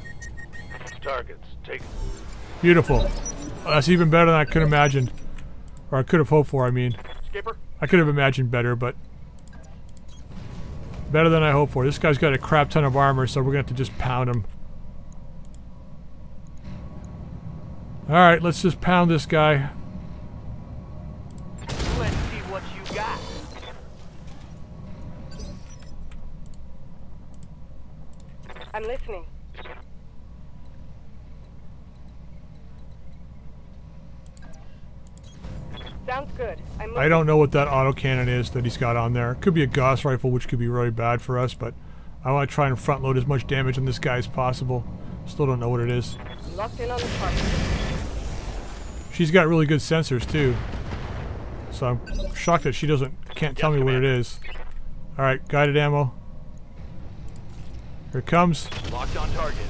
Targets, take Beautiful. That's even better than I could have imagined. Or I could have hoped for, I mean. Skipper? I could have imagined better, but... better than I hoped for. This guy's got a crap ton of armor, so we're going to have to just pound him. Alright, let's just pound this guy. Let's see what you got. I'm listening. Sounds good. I don't know what that autocannon is that he's got on there. It could be a Gauss rifle, which could be really bad for us, but I want to try and front load as much damage on this guy as possible. Still don't know what it is. Locked in on the target. She's got really good sensors too, so I'm shocked that she can't tell me what it is. All right, guided ammo. Here it comes. Locked on target.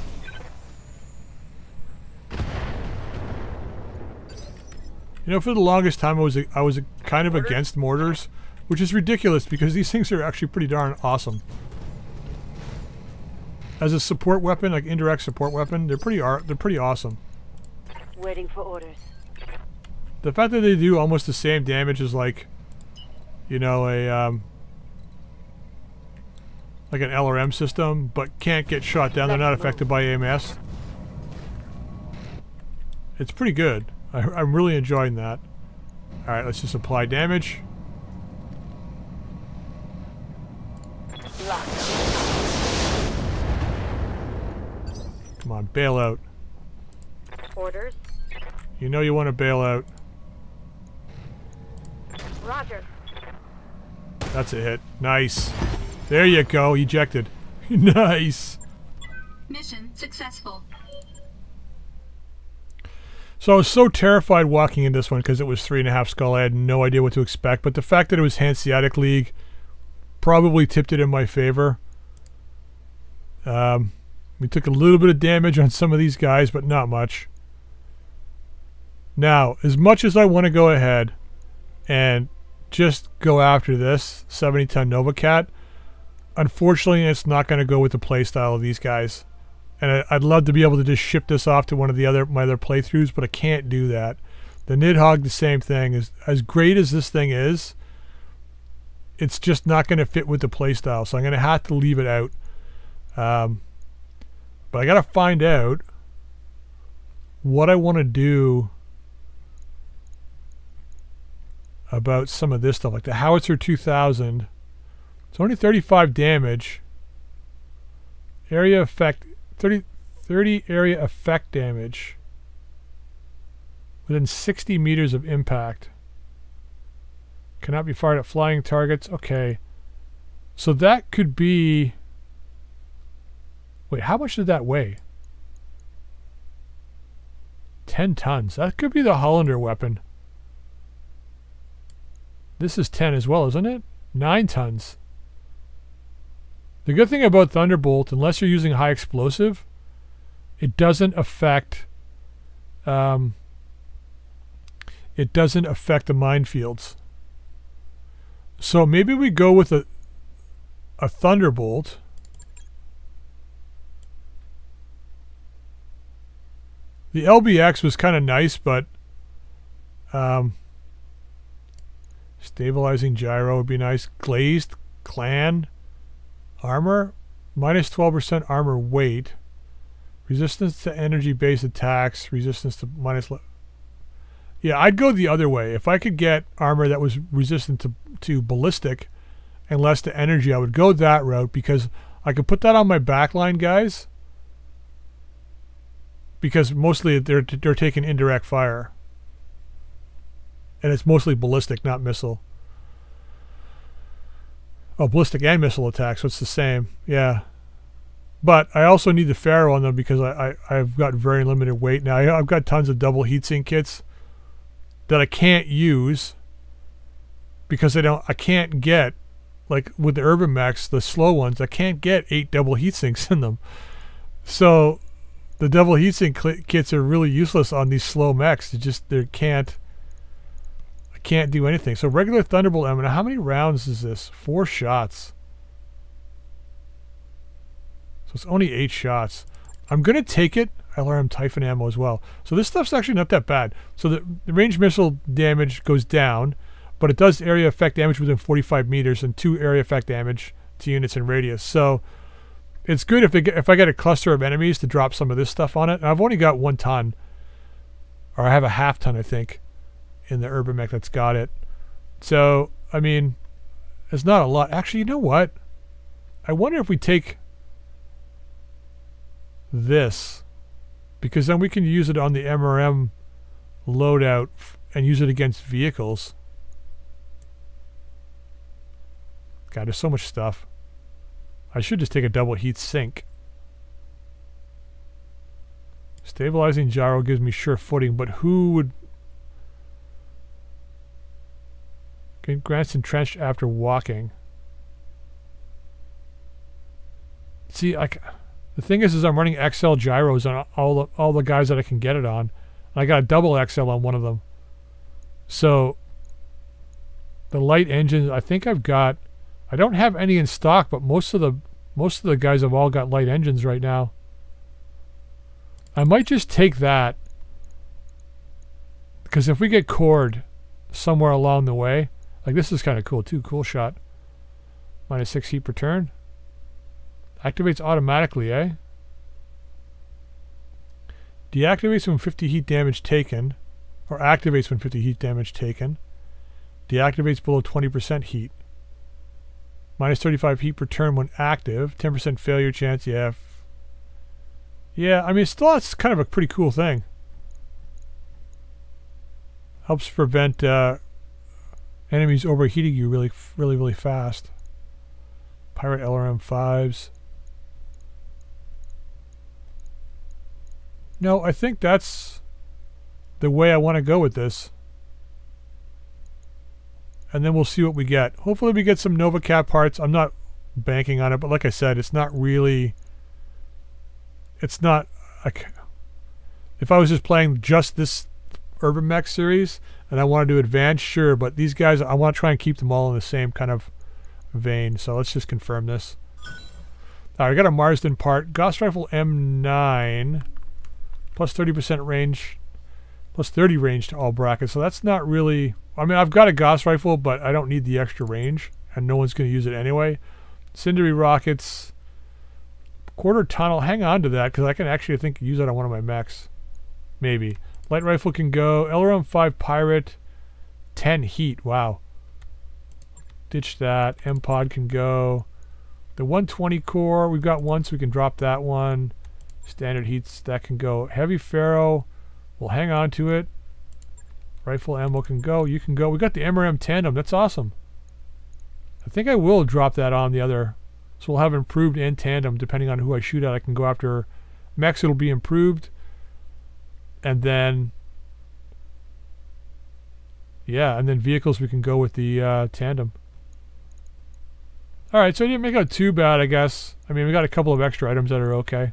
You know, for the longest time I was kind of against mortars, which is ridiculous because these things are actually pretty darn awesome. As a support weapon, like indirect support weapon, they're pretty awesome. Waiting for orders. The fact that they do almost the same damage as like, you know, a like an LRM system, but can't get shot down. They're not affected by AMS. It's pretty good. I'm really enjoying that. Alright, let's just apply damage. Come on, bail out. Orders. You know you want to bail out. Roger. That's a hit. Nice. There you go, ejected. Nice. Mission successful. So I was so terrified walking in this one because it was 3.5 skull. I had no idea what to expect, but the fact that it was Hanseatic League probably tipped it in my favor. We took a little bit of damage on some of these guys, but not much. Now, as much as I want to go ahead and just go after this 70-ton Nova Cat, unfortunately it's not going to go with the playstyle of these guys. And I'd love to be able to just ship this off to one of the my other playthroughs, but I can't do that. The Nidhogg, the same thing. As great as this thing is, it's just not going to fit with the playstyle, so I'm going to have to leave it out. But I got to find out what I want to do about some of this stuff, like the Howitzer 2000. It's only 35 damage. Area effect... 30 area effect damage within 60 meters of impact. Cannot be fired at flying targets. Okay. So that could be... wait, how much did that weigh? 10 tons. That could be the Hollander weapon. This is 10 as well, isn't it? 9 tons. The good thing about Thunderbolt, unless you're using high explosive, it doesn't affect the minefields. So maybe we go with a Thunderbolt. The LBX was kind of nice, but stabilizing gyro would be nice. Glazed clan. Armor, minus 12% armor weight, resistance to energy-based attacks, resistance to minus... yeah, I'd go the other way. If I could get armor that was resistant to ballistic and less to energy, I would go that route because I could put that on my backline guys because mostly they're taking indirect fire. And it's mostly ballistic, not missile. Oh, ballistic and missile attacks, so it's the same. Yeah. But I also need the Pharaoh on them because I've got very limited weight now. I've got tons of double heatsink kits that I can't use because I can't get, like with the Urban Max, the slow ones, I can't get 8 double heatsinks in them. So the double heatsink kits are really useless on these slow mechs. I can't do anything. So regular Thunderbolt ammo. How many rounds is this? 4 shots. So it's only 8 shots. I'm going to take it. LRM Typhon Ammo as well. So this stuff's actually not that bad. So the range missile damage goes down, but it does area effect damage within 45 meters and 2 area effect damage to units in radius. So it's good if I get a cluster of enemies to drop some of this stuff on it. And I've only got 1 ton, or I have a half ton, I think, in the Urban Mech that's got it. So, I mean, it's not a lot. Actually, you know what? I wonder if we take this, because then we can use it on the MRM loadout and use it against vehicles. God, there's so much stuff. I should just take a double heat sink. Stabilizing gyro gives me sure footing, but who would... Grants entrenched after walking. See, the thing is I'm running XL gyros on all the guys that I can get it on. And I got a double XL on one of them. So, the light engines, I think I've got... I don't have any in stock, but most of the guys have all got light engines right now. I might just take that, because if we get cored somewhere along the way, like this is kind of cool too. Cool shot, -6 heat per turn. Activates automatically, eh? Deactivates when 50 heat damage taken, or activates when 50 heat damage taken. Deactivates below 20% heat. -35 heat per turn when active. 10% failure chance. Yeah. Yeah, I mean, still it's kind of a pretty cool thing. Helps prevent enemies overheating you really fast. Pirate LRM-5s. No, I think that's the way I want to go with this. And then we'll see what we get. Hopefully we get some Nova Cat parts. I'm not banking on it, but like I said, it's not really... It's not... If I was just playing just this Urban Mech series, and I want to do advanced, sure, but these guys, I want to try and keep them all in the same kind of vein, so let's just confirm this. Alright, I got a Marsden part. Gauss Rifle M9, plus 30% range, plus 30 range to all brackets, so that's not really... I mean, I've got a Gauss rifle, but I don't need the extra range, and no one's going to use it anyway. Cindery rockets, quarter tunnel. Hang on to that, because I can actually, I think, use that on one of my mechs. Maybe. Light rifle can go. LRM-5 Pirate, 10 heat. Wow. Ditch that. M-Pod can go. The 120 core, we've got one, so we can drop that one. Standard heats, that can go. Heavy Ferro, we'll hang on to it. Rifle ammo can go. You can go. We got the MRM tandem. That's awesome. I think I will drop that on the other. So we'll have improved and tandem depending on who I shoot at. I can go after mechs. It'll be improved. And then... Yeah, and then vehicles we can go with the tandem. Alright, so I didn't make out too bad, I guess. I mean, we got a couple of extra items that are okay.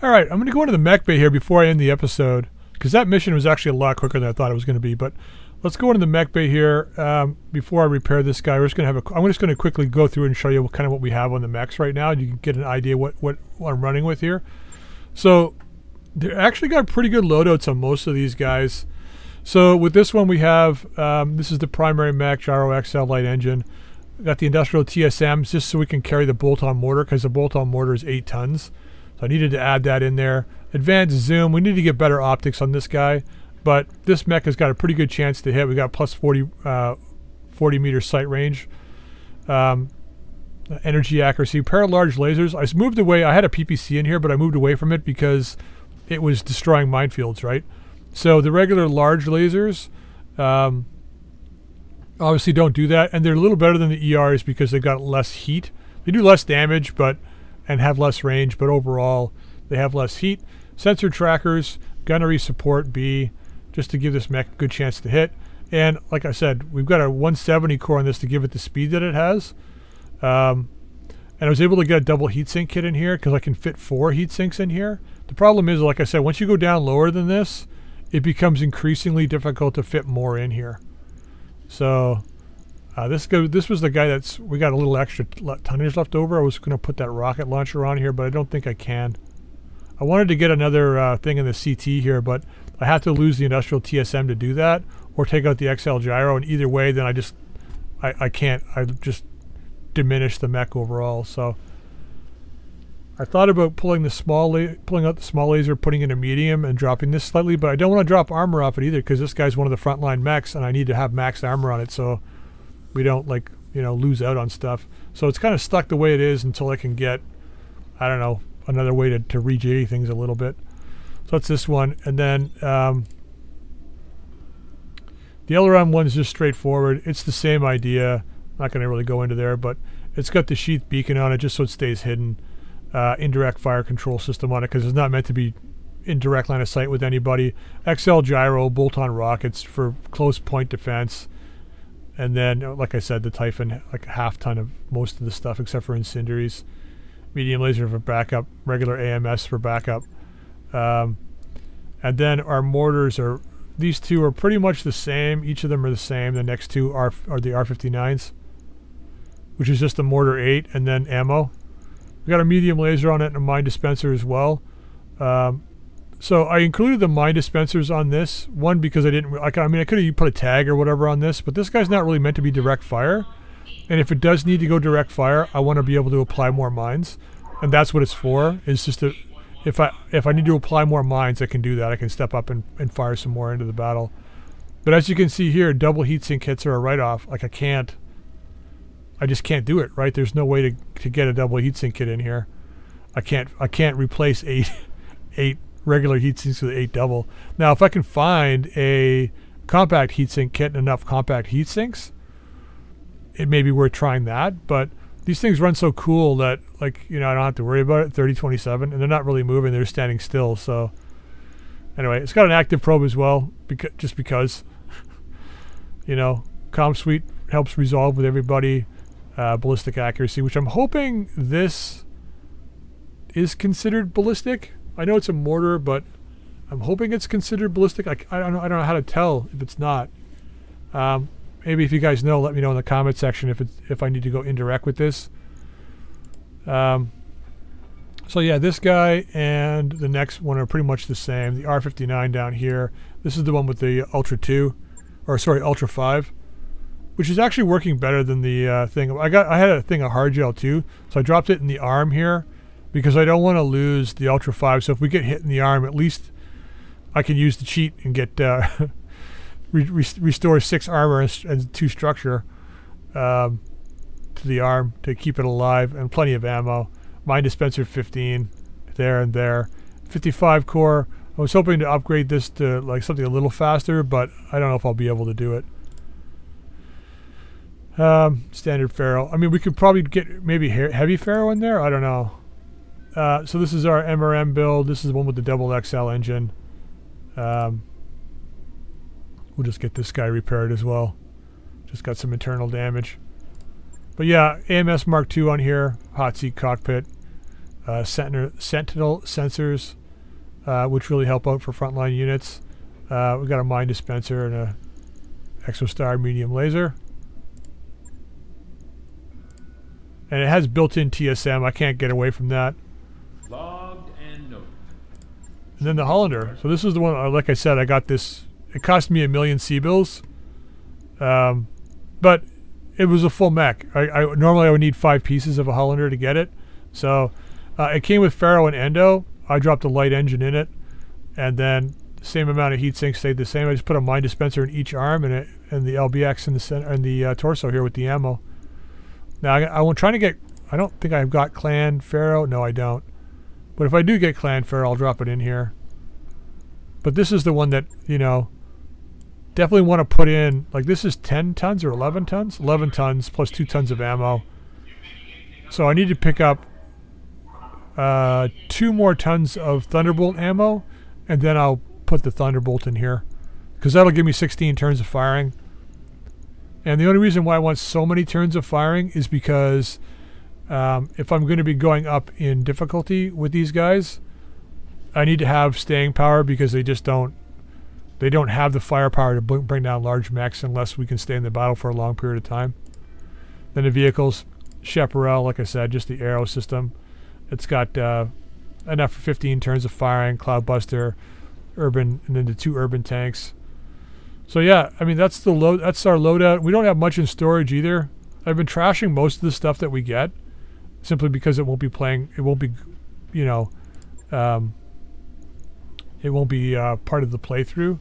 Alright, I'm going to go into the mech bay here before I end the episode, because that mission was actually a lot quicker than I thought it was going to be. But let's go into the mech bay here before I repair this guy. We're just going to have a... I'm just going to quickly go through and show you what kind of what we have on the mechs right now. You can get an idea what I'm running with here. So they actually got pretty good loadouts on most of these guys. So with this one we have, this is the primary mech, Gyro XL light engine. We got the industrial TSMs just so we can carry the bolt-on mortar, because the bolt-on mortar is 8 tons. So I needed to add that in there. Advanced zoom. We need to get better optics on this guy, but this mech has got a pretty good chance to hit. We got plus 40 meter sight range, energy accuracy, pair of large lasers. I moved away. I had a PPC in here, but I moved away from it because it was destroying minefields, right? So the regular large lasers obviously don't do that, and they're a little better than the ERs because they've got less heat. They do less damage, but and have less range, but overall they have less heat. Sensor trackers, gunnery support B, just to give this mech a good chance to hit. And like I said, we've got a 170 core on this to give it the speed that it has. And I was able to get a double heatsink kit in here because I can fit 4 heatsinks in here. The problem is, like I said, once you go down lower than this, it becomes increasingly difficult to fit more in here. So this was the guy that's... we got a little extra tonnage left over. I was going to put that rocket launcher on here, but I don't think I can. I wanted to get another thing in the CT here, but I have to lose the industrial TSM to do that, or take out the XL gyro, and either way then I can't, I just diminish the mech overall. So I thought about pulling the small, pulling out the small laser, putting in a medium and dropping this slightly, but I don't want to drop armor off it either, because this guy's one of the frontline mechs and I need to have max armor on it so we don't, like, you know, lose out on stuff. So it's kind of stuck the way it is until I can get, I don't know, another way to re-jiggy things a little bit. So that's this one. And then the LRM one is just straightforward. It's the same idea. I'm not going to really go into there, but it's got the sheath beacon on it just so it stays hidden. Indirect fire control system on it because it's not meant to be in direct line of sight with anybody. XL gyro, bolt-on rockets for close point defense. And then, like I said, the Typhon, like a half ton of most of the stuff except for incendiaries. Medium laser for backup, regular AMS for backup. And then our mortars are, these two are pretty much the same. Each of them are the same. The next two are the R59s, which is just a mortar 8 and then ammo. We got a medium laser on it and a mine dispenser as well. So I included the mine dispensers on this one because I didn't, I mean, I could have put a tag or whatever on this, but this guy's not really meant to be direct fire. And if it does need to go direct fire, I want to be able to apply more mines, and that's what it's for. It's just to, if I need to apply more mines, I can do that. I can step up and fire some more into the battle. But as you can see here, double heatsink hits are a write-off. Like I just can't do it, right? There's no way to get a double heatsink kit in here. I can't replace eight regular heatsinks with 8 double. Now, if I can find a compact heatsink kit and enough compact heatsinks, it may be worth trying that, but these things run so cool that, like, you know, I don't have to worry about it. 30-27, and they're not really moving, they're standing still. So anyway, it's got an active probe as well, because just because, you know, comm suite helps resolve with everybody. Ballistic accuracy, which I'm hoping this is considered ballistic. I know it's a mortar, but I'm hoping it's considered ballistic. I don't know how to tell if it's not. Maybe if you guys know, let me know in the comment section if I need to go indirect with this. So yeah, this guy and the next one are pretty much the same. The R59 down here. This is the one with the Ultra 2, or sorry, Ultra 5. Which is actually working better than the thing. I had a thing, a hard gel too, so I dropped it in the arm here because I don't want to lose the Ultra 5. So if we get hit in the arm, at least I can use the cheat and get restore 6 armor and 2 structure to the arm to keep it alive, and plenty of ammo. Mine dispenser 15 there and there. 55 core. I was hoping to upgrade this to like something a little faster, but I don't know if I'll be able to do it. Standard Ferro. I mean, we could probably get maybe heavy Ferro in there. I don't know. So this is our MRM build. This is the one with the double XL engine. We'll just get this guy repaired as well. Just got some internal damage. But yeah, AMS Mark II on here. Hot seat cockpit. Sentinel sensors, which really help out for frontline units. We've got a mine dispenser and a Exostar medium laser. And it has built-in TSM. I can't get away from that. Logged and noted. And then the Hollander. So this is the one, like I said, I got this. It cost me $1 million C-bills. But it was a full mech. Normally I would need 5 pieces of a Hollander to get it. So it came with Ferro and Endo. I dropped a light engine in it. And then the same amount of heat sink stayed the same. I just put a mine dispenser in each arm and the LBX in the center, and the torso here with the ammo. Now, I'm trying to get, I don't think I've got Clan Pharaoh. No, I don't. But if I do get Clan Pharaoh, I'll drop it in here. But this is the one that, you know, definitely want to put in. Like, this is 10 tons or 11 tons? 11 tons plus 2 tons of ammo. So I need to pick up 2 more tons of Thunderbolt ammo, and then I'll put the Thunderbolt in here. Because that'll give me 16 turns of firing. And the only reason why I want so many turns of firing is because if I'm going to be going up in difficulty with these guys, I need to have staying power because they just don't have the firepower to bring down large mechs unless we can stay in the battle for a long period of time. Then the vehicles, Chaparral, like I said, just the aero system. It's got enough for 15 turns of firing, Cloudbuster, Urban, and then the 2 Urban tanks. So yeah, I mean, that's the load. That's our loadout. We don't have much in storage either. I've been trashing most of the stuff that we get, simply because it won't be playing. It won't be, you know, it won't be part of the playthrough.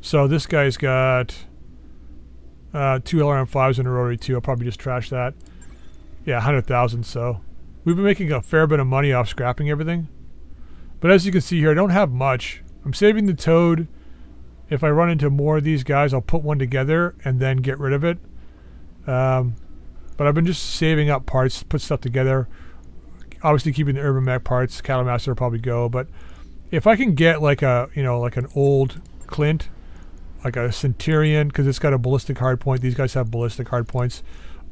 So this guy's got 2 LRM-5s and a rotary 2. I'll probably just trash that. Yeah, 100,000. So we've been making a fair bit of money off scrapping everything. But as you can see here, I don't have much. I'm saving the Toad. If I run into more of these guys, I'll put one together and then get rid of it. But I've been just saving up parts, put stuff together. Obviously keeping the Urban Mech parts. Cattlemaster will probably go, but if I can get like a, you know, like an old Clint, like a Centurion, because it's got a ballistic hard point. These guys have ballistic hard points,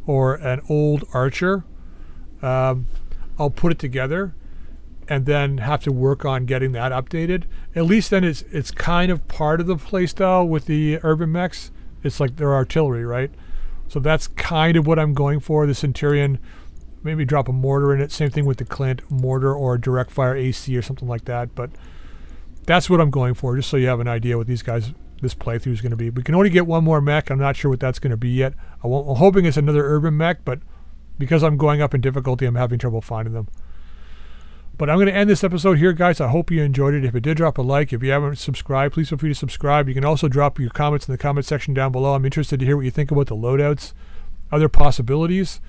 or an old Archer. I'll put it together and then have to work on getting that updated. At least then it's kind of part of the playstyle with the Urban Mechs. It's like their artillery, right? So that's kind of what I'm going for. The Centurion, maybe drop a mortar in it. Same thing with the Clint, mortar or direct fire AC or something like that. But that's what I'm going for, just so you have an idea what these guys, this playthrough is going to be. We can only get one more mech. I'm not sure what that's going to be yet. I'm hoping it's another Urban Mech, but because I'm going up in difficulty, I'm having trouble finding them. But I'm going to end this episode here, guys. I hope you enjoyed it. If it did, drop a like. If you haven't subscribed, please feel free to subscribe. You can also drop your comments in the comment section down below. I'm interested to hear what you think about the loadouts, other possibilities.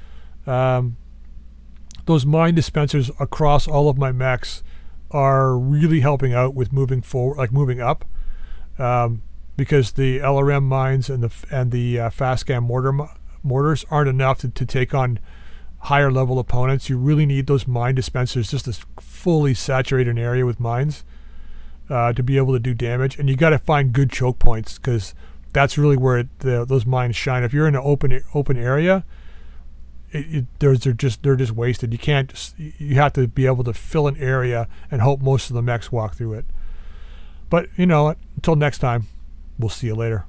Those mine dispensers across all of my mechs are really helping out with moving forward, like moving up, because the LRM mines and the FASCAM mortars aren't enough to take on higher level opponents. You really need those mine dispensers just to fully saturate an area with mines to be able to do damage. And you got to find good choke points, because that's really where those mines shine. If you're in an open area, they're just wasted. You can't. You have to be able to fill an area and hope most of the mechs walk through it. But you know, until next time, we'll see you later.